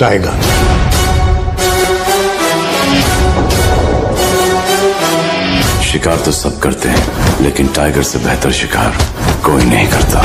Tiger. शिकार तो सब करते हैं, लेकिन टाइगर से बेहतर शिकार कोई नहीं करता।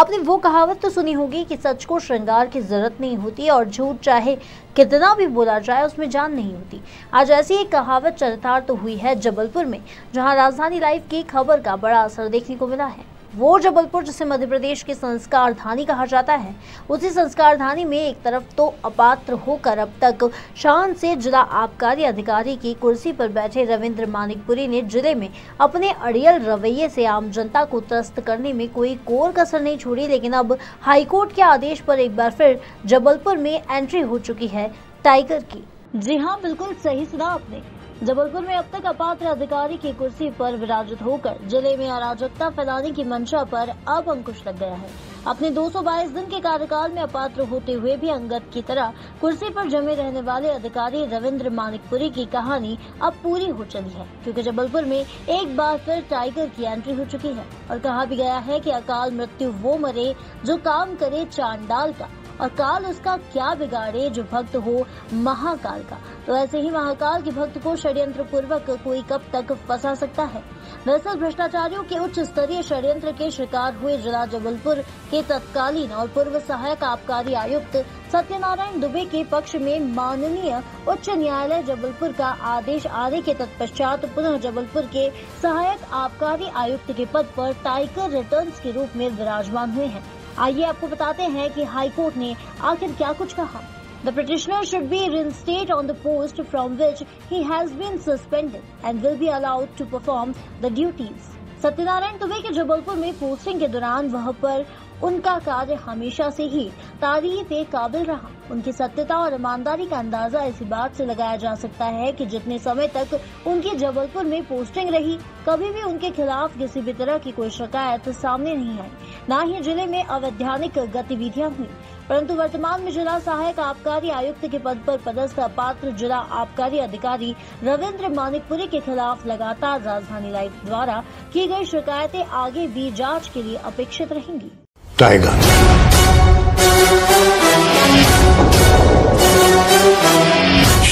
आपने वो कहावत तो सुनी होगी कि सच को श्रृंगार की जरूरत नहीं होती और झूठ चाहे कितना भी बोला जाए उसमें जान नहीं होती। आज ऐसी एक कहावत चरितार्थ तो हुई है जबलपुर में, जहां राजधानी लाइव की खबर का बड़ा असर देखने को मिला है। वो जबलपुर जिसे मध्य प्रदेश की संस्कार धानी कहा जाता है, उसी संस्कार धानी में एक तरफ तो अपात्र होकर अब तक शान से जिला आबकारी अधिकारी की कुर्सी पर बैठे रविंद्र मानिकपुरी ने जिले में अपने अड़ियल रवैये से आम जनता को त्रस्त करने में कोई कोर कसर नहीं छोड़ी। लेकिन अब हाईकोर्ट के आदेश पर एक बार फिर जबलपुर में एंट्री हो चुकी है टाइगर की। जी हाँ, बिल्कुल सही सुना आपने। जबलपुर में अब तक अपात्र अधिकारी की कुर्सी पर विराजित होकर जिले में अराजकता फैलाने की मंशा पर अब अंकुश लग गया है। अपने 222 दिन के कार्यकाल में अपात्र होते हुए भी अंगद की तरह कुर्सी पर जमे रहने वाले अधिकारी रविंद्र मानिकपुरी की कहानी अब पूरी हो चली है, क्योंकि जबलपुर में एक बार फिर टाइगर की एंट्री हो चुकी है। और कहा भी गया है कि अकाल मृत्यु वो मरे जो काम करे चांडाल का, और काल उसका क्या बिगाड़े जो भक्त हो महाकाल का। तो ऐसे ही महाकाल के भक्त को षड्यंत्र पूर्वक कोई कब तक फंसा सकता है। दरअसल भ्रष्टाचारियों के उच्च स्तरीय षड्यंत्र के शिकार हुए जिला जबलपुर के तत्कालीन और पूर्व सहायक आबकारी आयुक्त सत्यनारायण दुबे के पक्ष में माननीय उच्च न्यायालय जबलपुर का आदेश आने के तत्पश्चात पुनः जबलपुर के सहायक आबकारी आयुक्त के पद पर टाइगर रिटर्न्स के रूप में विराजमान हुए हैं। आइए आपको बताते हैं कि हाईकोर्ट ने आखिर क्या कुछ कहा। The petitioner should be reinstated on the post from which he has been suspended and will be allowed to perform the duties. Satyanarayan Dubey के जबलपुर में पोस्टिंग के दौरान वहां पर उनका कार्य हमेशा से ही तारीफ के काबिल रहा। उनकी सत्यता और ईमानदारी का अंदाजा इसी बात से लगाया जा सकता है कि जितने समय तक उनकी जबलपुर में पोस्टिंग रही, कभी भी उनके खिलाफ किसी भी तरह की कोई शिकायत सामने नहीं आई, ना ही जिले में अवैधानिक गतिविधियां हुई। परंतु वर्तमान में जिला सहायक आबकारी आयुक्त के पद पर पदस्थ अपात्र जिला आबकारी अधिकारी रविंद्र मानिकपुरी के खिलाफ लगातार राजधानी लाइव द्वारा की गई शिकायतें आगे भी जाँच के लिए अपेक्षित रहेंगी। टाइगर।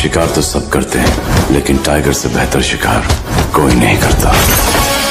शिकार तो सब करते हैं, लेकिन टाइगर से बेहतर शिकार कोई नहीं करता।